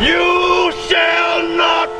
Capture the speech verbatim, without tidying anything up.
You shall not